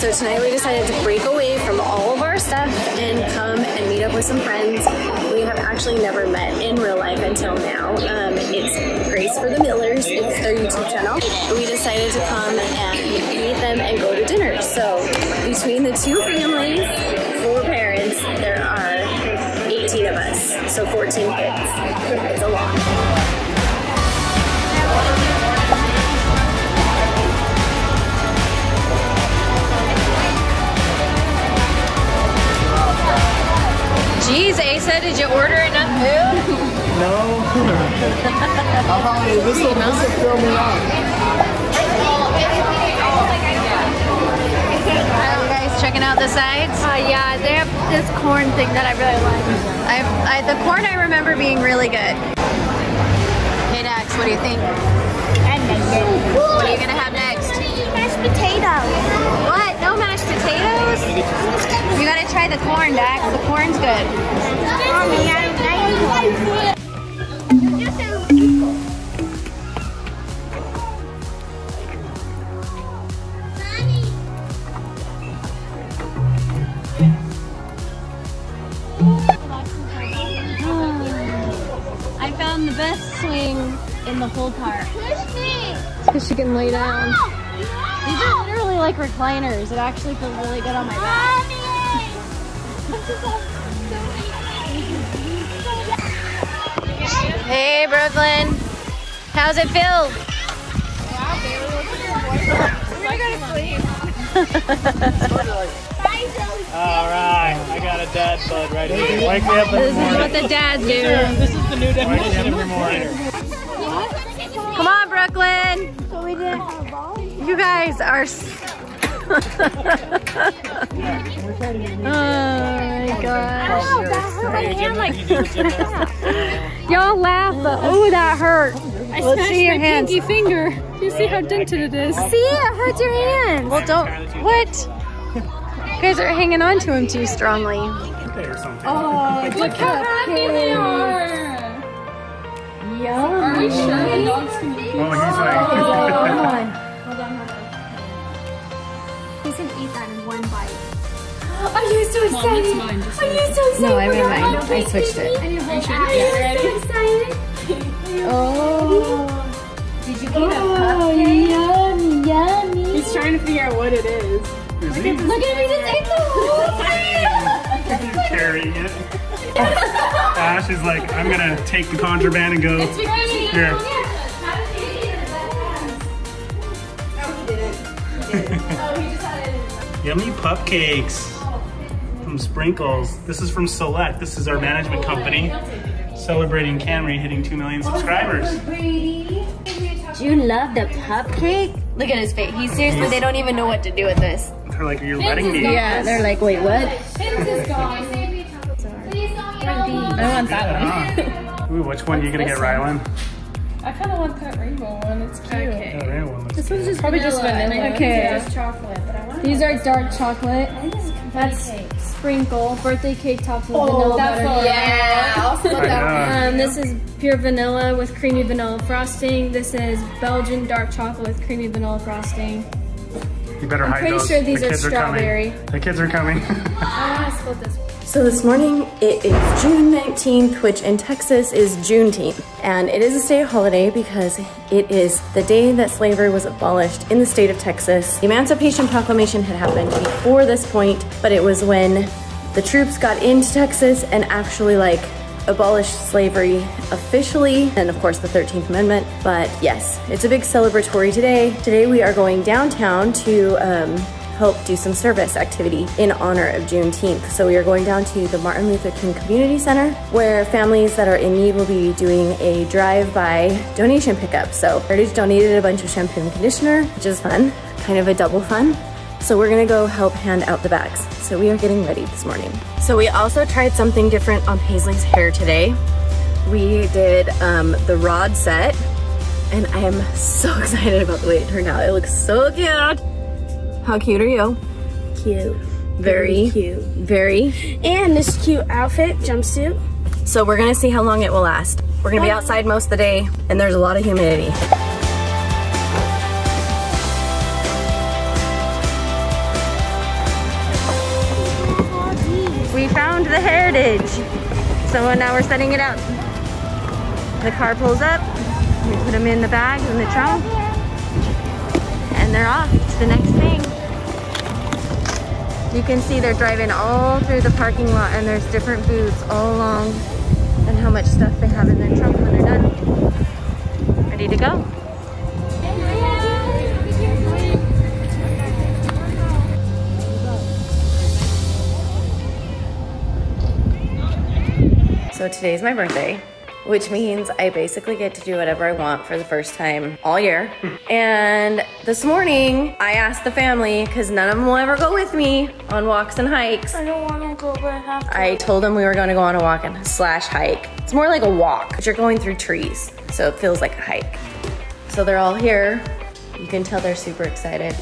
So tonight we decided to break away from all of our stuff and come and meet up with some friends we have actually never met in real life until now. It's Grace for the Millers. It's their YouTube channel. We decided to come and meet them and go to dinner. So between the two families, four parents, there are 18 of us. So 14 kids. It's a lot. Geez, Asa, did you order enough food? No. I'll probably, this will throw me off. Are you guys checking out the sides? Yeah, they have this corn thing that I really like. The corn I remember being really good. Hey, Dax, what do you think? What are you gonna have next? Mashed potatoes. What? No mashed potatoes? You gotta try the corn, Dax. The corn's good. Mommy, I like it. I found the best swing in the whole park. Because she can lay down. These are literally like recliners. It actually feels really good on my back. Hey Brooklyn, how's it feel? Wow, baby, look at your boyfriend. We're gonna go to sleep. Alright, I got a dad bud right here. Wake me up in the morning. This is what the dads do. This is the new dad. Wake me up in the morning. Come on, Brooklyn. So we did have a ball. You guys are... Oh my gosh. Y'all laugh, but oh, that hurt. Let's see your hands. Pinky finger. You see how dented it is. See, it hurts your hands. Well, don't. What? You guys are hanging on to him too strongly. Oh, look how happy they are. Are we sure the dogs can eat? Oh, hold on. You can eat that in one bite. Are you so excited? Mom, mine, are you so excited? No, I made mine. I switched it. Are you so excited? Oh. Did you eat a cupcake? Yum, yummy. He's trying to figure out what it is. Look at me, just ate the whole thing. Carrying it. Ash is like, I'm going to take the contraband and go. It's because here. Oh, he just had it. Yummy pupcakes from Sprinkles. This is from Select. This is our management company celebrating Kamri hitting 2 million subscribers. Do you love the pupcake? Look at his face. He's seriously, they don't even know what to do with this. They're like, you're letting me. Yeah, they're like, wait, what? I want that one. Ooh, which one are you going to get, Rylan? I kind of want that rainbow one. It's cute. Okay. That rainbow one looks cute. Just probably just vanilla. Okay. Chocolate, but I want these are dark chocolate. That's cake. Sprinkle. Birthday cake topped with vanilla butter. Yeah. I'll split that one. This is pure vanilla with creamy vanilla frosting. This is Belgian dark chocolate with creamy vanilla frosting. You better hide those. I'm pretty sure these are strawberry. The kids are coming. I want to split this one. So this morning, it is June 19th, which in Texas is Juneteenth. And it is a state holiday because it is the day that slavery was abolished in the state of Texas. The Emancipation Proclamation had happened before this point, but it was when the troops got into Texas and actually like abolished slavery officially. And of course the 13th Amendment. But yes, it's a big celebratory today. Today we are going downtown to help do some service activity in honor of Juneteenth. So we are going down to the Martin Luther King Community Center where families that are in need will be doing a drive-by donation pickup. So Hairitage donated a bunch of shampoo and conditioner, which is fun, kind of a double fun. So we're gonna go help hand out the bags. So we are getting ready this morning. So we also tried something different on Paisley's hair today. We did the rod set and I am so excited about the way it turned out. It looks so cute. How cute are you? Cute. Very cute. Very. And this cute outfit, jumpsuit. So we're gonna see how long it will last. We're gonna be outside most of the day and there's a lot of humidity. found the Hairitage. So now we're setting it out. The car pulls up, we put them in the bags in the trunk, and they're off to the next thing. You can see they're driving all through the parking lot, and there's different booths all along, and how much stuff they have in their trunk when they're done. Ready to go. So today's my birthday, which means I basically get to do whatever I want for the first time all year. And this morning, I asked the family, because none of them will ever go with me on walks and hikes. I don't want to go, but I have to. I told them we were going to go on a walk and slash hike. It's more like a walk, but you're going through trees, so it feels like a hike. So they're all here. You can tell they're super excited.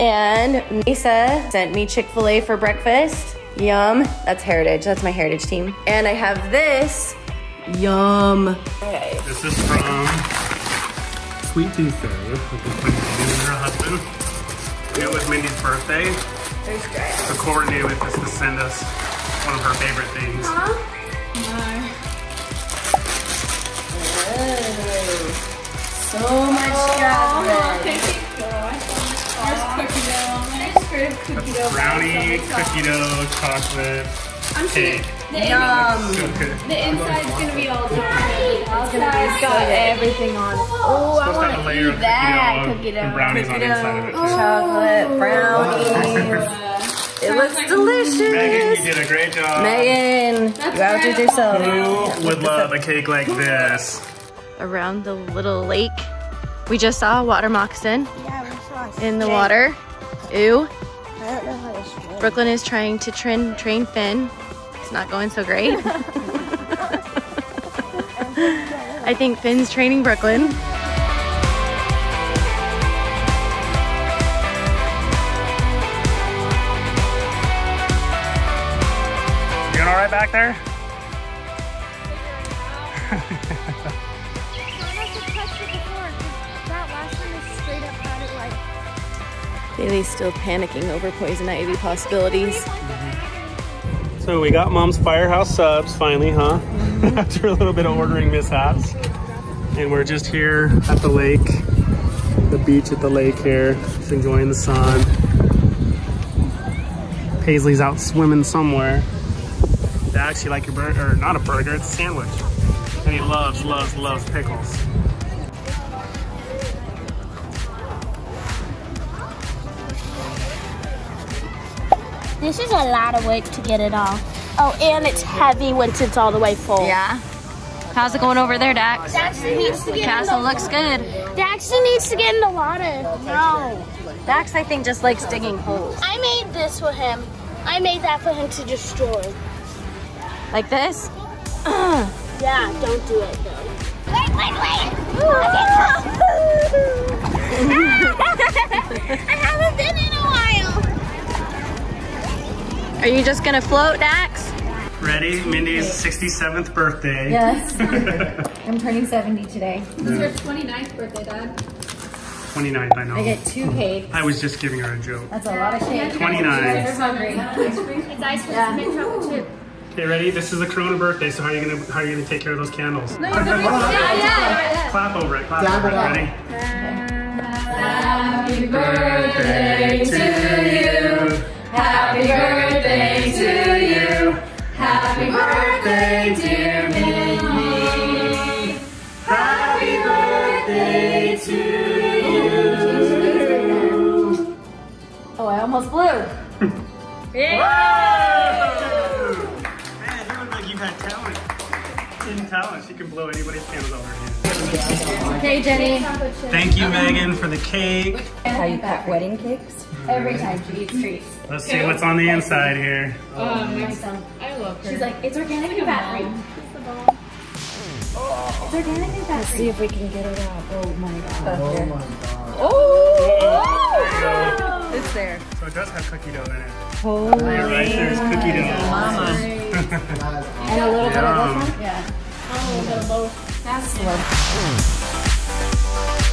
And Mesa sent me Chick-fil-A for breakfast. Yum, that's Hairitage, that's my Hairitage team. And I have this, yum. Okay. This is from Sweet Tooth Day, which is from Mindy and her husband. It was Mindy's birthday. So Cora knew it was to send us one of her favorite things. So much chocolate. Brownie, cookie dough, chocolate, cake. Yum! The inside's gonna be all done. Outside's got everything on. Oh, I want to eat that cookie dough. Brownies on the inside of it. Chocolate, brownies. It looks delicious. Megan, you did a great job. Megan, you outdid yourself. Who would love a cake like this? Around the little lake, we just saw a water moccasin in the water. Ew. I don't know how to swim. Brooklyn is trying to train Finn. It's not going so great. I think Finn's training Brooklyn. You doing all right back there? Bailey's still panicking over poison ivy possibilities. So we got Mom's Firehouse Subs finally, huh? After a little bit of ordering mishaps. And we're just here at the lake, the beach at the lake here, just enjoying the sun. Paisley's out swimming somewhere. They actually like your burger, or not a burger, it's a sandwich. And he loves, loves, loves pickles. This is a lot of work to get it off. Oh, and it's heavy once it's all the way full. Yeah. How's it going over there, Dax? Daxton needs to get in the castle looks good. Daxton needs to get in the water. No. Dax, I think, just likes digging holes. I made this for him. I made that for him to destroy. Like this? Yeah, don't do it, though. Wait, wait, wait! I haven't been in a while. Are you just gonna float, Dax? Ready? Mindy's 67th birthday. Yes. I'm turning 70 today. This is your 29th birthday, Dad. 29th, I know. I get 2 cakes. I was just giving her a joke. That's a lot of cake. 29. I'm hungry. It's ice cream and chocolate chip. Okay, ready? This is a Corona birthday, so how are you gonna take care of those candles? No, yeah. Clap over it. Clap over it. Ready? Happy birthday to you. Happy birthday to you. Happy birthday, dear Mindy. Happy birthday to you. Oh, I almost blew. Yeah! Man, you look like you had talent. In talent, she can blow anybody's candles over here. Okay, Jenny. Thank you, Megan, for the cake. How you pack wedding cakes? Every time she eats treats. Let's see what's on the inside here. I love her. She's like, it's organic and fat free. It's organic and fat free. Let's see if we can get it out. Oh my god. Oh my god. Oh! It's there. So it does have cookie dough in it. Holy. Right there's cookie dough. And a little bit of this one? Yeah. A little bit of both. That's good.